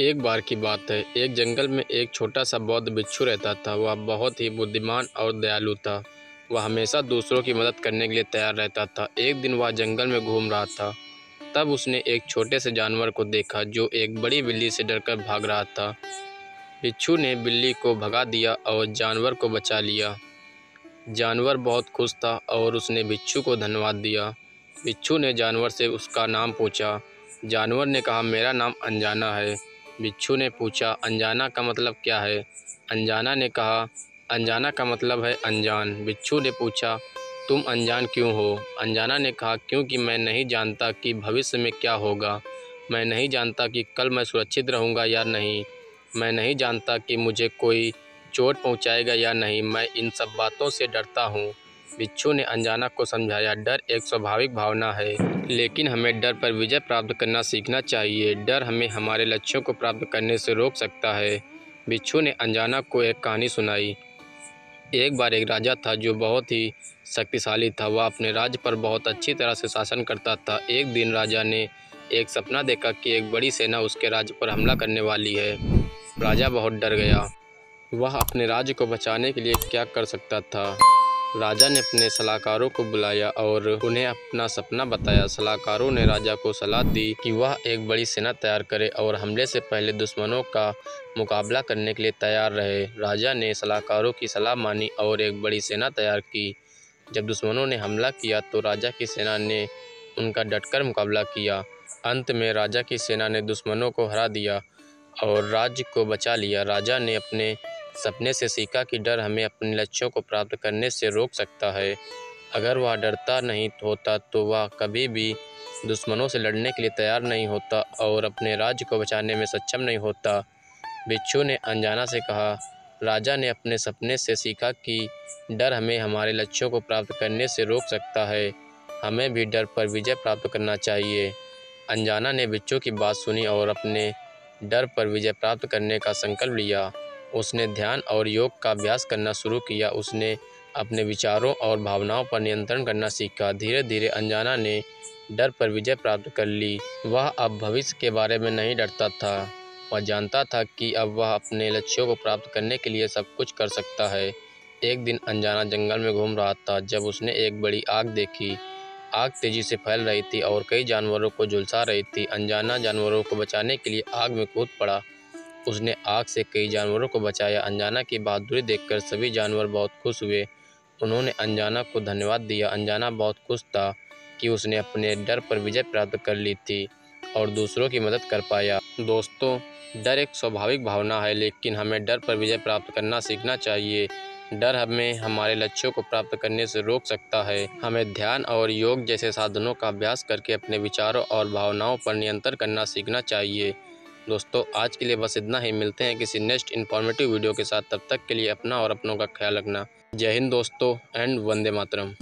एक बार की बात है, एक जंगल में एक छोटा सा बौद्ध बिच्छू रहता था। वह बहुत ही बुद्धिमान और दयालु था। वह हमेशा दूसरों की मदद करने के लिए तैयार रहता था। एक दिन वह जंगल में घूम रहा था, तब उसने एक छोटे से जानवर को देखा जो एक बड़ी बिल्ली से डरकर भाग रहा था। बिच्छू ने बिल्ली को भगा दिया और जानवर को बचा लिया। जानवर बहुत खुश था और उसने बिच्छू को धन्यवाद दिया। बिच्छू ने जानवर से उसका नाम पूछा। जानवर ने कहा, मेरा नाम अनजाना है। बिच्छू ने पूछा, अनजाना का मतलब क्या है? अनजाना ने कहा, अनजाना का मतलब है अनजान। बिच्छू ने पूछा, तुम अनजान क्यों हो? अनजाना ने कहा, क्योंकि मैं नहीं जानता कि भविष्य में क्या होगा। मैं नहीं जानता कि कल मैं सुरक्षित रहूँगा या नहीं। मैं नहीं जानता कि मुझे कोई चोट पहुँचाएगा या नहीं। मैं इन सब बातों से डरता हूँ। बिच्छू ने अनजाना को समझाया, डर एक स्वाभाविक भावना है, लेकिन हमें डर पर विजय प्राप्त करना सीखना चाहिए। डर हमें हमारे लक्ष्यों को प्राप्त करने से रोक सकता है। बिच्छू ने अनजाना को एक कहानी सुनाई। एक बार एक राजा था जो बहुत ही शक्तिशाली था। वह अपने राज्य पर बहुत अच्छी तरह से शासन करता था। एक दिन राजा ने एक सपना देखा कि एक बड़ी सेना उसके राज्य पर हमला करने वाली है। राजा बहुत डर गया। वह अपने राज्य को बचाने के लिए क्या कर सकता था? राजा ने अपने सलाहकारों को बुलाया और उन्हें अपना सपना बताया। सलाहकारों ने राजा को सलाह दी कि वह एक बड़ी सेना तैयार करे और हमले से पहले दुश्मनों का मुकाबला करने के लिए तैयार रहे। राजा ने सलाहकारों की सलाह मानी और एक बड़ी सेना तैयार की। जब दुश्मनों ने हमला किया तो राजा की सेना ने उनका डटकर मुकाबला किया। अंत में राजा की सेना ने दुश्मनों को हरा दिया और राज्य को बचा लिया। राजा ने अपने सपने से सीखा कि डर हमें अपने लक्ष्यों को प्राप्त करने से रोक सकता है। अगर वह डरता नहीं होता तो वह कभी भी दुश्मनों से लड़ने के लिए तैयार नहीं होता और अपने राज्य को बचाने में सक्षम नहीं होता। बिच्छू ने अनजाना से कहा, राजा ने अपने सपने से सीखा कि डर हमें हमारे लक्ष्यों को प्राप्त करने से रोक सकता है। हमें भी डर पर विजय प्राप्त करना चाहिए। अनजाना ने बिच्छू की बात सुनी और अपने डर पर विजय प्राप्त करने का संकल्प लिया। उसने ध्यान और योग का अभ्यास करना शुरू किया। उसने अपने विचारों और भावनाओं पर नियंत्रण करना सीखा। धीरे धीरे अनजाना ने डर पर विजय प्राप्त कर ली। वह अब भविष्य के बारे में नहीं डरता था। वह जानता था कि अब वह अपने लक्ष्यों को प्राप्त करने के लिए सब कुछ कर सकता है। एक दिन अनजाना जंगल में घूम रहा था जब उसने एक बड़ी आग देखी। आग तेज़ी से फैल रही थी और कई जानवरों को झुलसा रही थी। अनजाना जानवरों को बचाने के लिए आग में कूद पड़ा। उसने आग से कई जानवरों को बचाया। अनजाना की बहादुरी देखकर सभी जानवर बहुत खुश हुए। उन्होंने अनजाना को धन्यवाद दिया। अनजाना बहुत खुश था कि उसने अपने डर पर विजय प्राप्त कर ली थी और दूसरों की मदद कर पाया। दोस्तों, डर एक स्वाभाविक भावना है, लेकिन हमें डर पर विजय प्राप्त करना सीखना चाहिए। डर हमें हमारे लक्ष्यों को प्राप्त करने से रोक सकता है। हमें ध्यान और योग जैसे साधनों का अभ्यास करके अपने विचारों और भावनाओं पर नियंत्रण करना सीखना चाहिए। दोस्तों, आज के लिए बस इतना ही। मिलते हैं किसी नेक्स्ट इन्फॉर्मेटिव वीडियो के साथ। तब तक के लिए अपना और अपनों का ख्याल रखना। जय हिंद दोस्तों, एंड वंदे मातरम।